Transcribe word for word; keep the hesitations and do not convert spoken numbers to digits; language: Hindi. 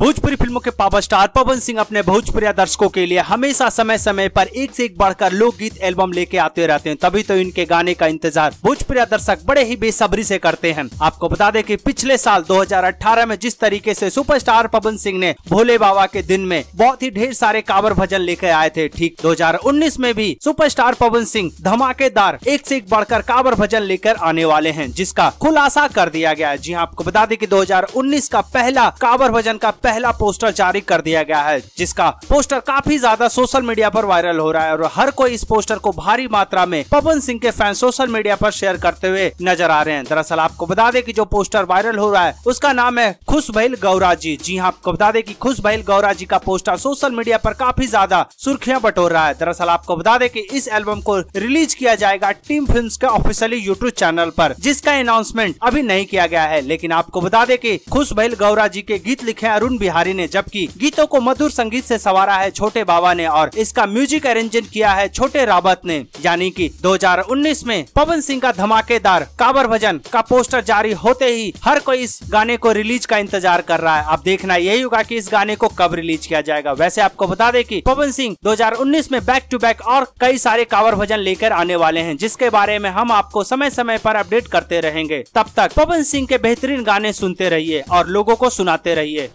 भोजपुरी फिल्मों के पावर स्टार पवन सिंह अपने भोजपुरी दर्शकों के लिए हमेशा समय समय पर एक से एक बढ़कर लोकगीत एल्बम लेके आते रहते हैं, तभी तो इनके गाने का इंतजार भोजपुरी दर्शक बड़े ही बेसब्री से करते हैं। आपको बता दें कि पिछले साल दो हज़ार अठारह में जिस तरीके से सुपरस्टार पवन सिंह ने भोले बाबा के दिन में बहुत ही ढेर सारे कावर भजन लेकर आए थे, ठीक दो हजार उन्नीस में भी सुपरस्टार पवन सिंह धमाकेदार एक से एक बढ़कर कावर भजन लेकर आने वाले है, जिसका खुलासा कर दिया गया है। जी आपको बता दें की दो हजार उन्नीस का पहला कावर भजन का पहला पोस्टर जारी कर दिया गया है, जिसका पोस्टर काफी ज्यादा सोशल मीडिया पर वायरल हो रहा है और हर कोई इस पोस्टर को भारी मात्रा में पवन सिंह के फैन सोशल मीडिया पर शेयर करते हुए नजर आ रहे हैं। दरअसल आपको बता दें कि जो पोस्टर वायरल हो रहा है उसका नाम है खुश भइली गउरा जी। जी हाँ, आपको बता दें कि खुश भइली गउरा जी का पोस्टर सोशल मीडिया पर काफी ज्यादा सुर्खियां बटोर रहा है। दरअसल आपको बता दें कि इस एल्बम को रिलीज किया जाएगा टीम फिल्म के ऑफिशियली यूट्यूब चैनल पर, जिसका अनाउंसमेंट अभी नहीं किया गया है। लेकिन आपको बता दें कि खुश भइली गउरा जी के गीत लिखे अरुण बिहारी ने, जबकि गीतों को मधुर संगीत से संवारा है छोटे बाबा ने और इसका म्यूजिक अरेंजमेंट किया है छोटे रावत ने। यानी कि दो हज़ार उन्नीस में पवन सिंह का धमाकेदार कावर भजन का पोस्टर जारी होते ही हर कोई इस गाने को रिलीज का इंतजार कर रहा है। अब देखना यही होगा कि इस गाने को कब रिलीज किया जाएगा। वैसे आपको बता दें कि पवन सिंह दो हज़ार उन्नीस में बैक टू बैक और कई सारे कावर भजन लेकर आने वाले है, जिसके बारे में हम आपको समय समय पर अपडेट करते रहेंगे। तब तक पवन सिंह के बेहतरीन गाने सुनते रहिए और लोगों को सुनाते रहिए।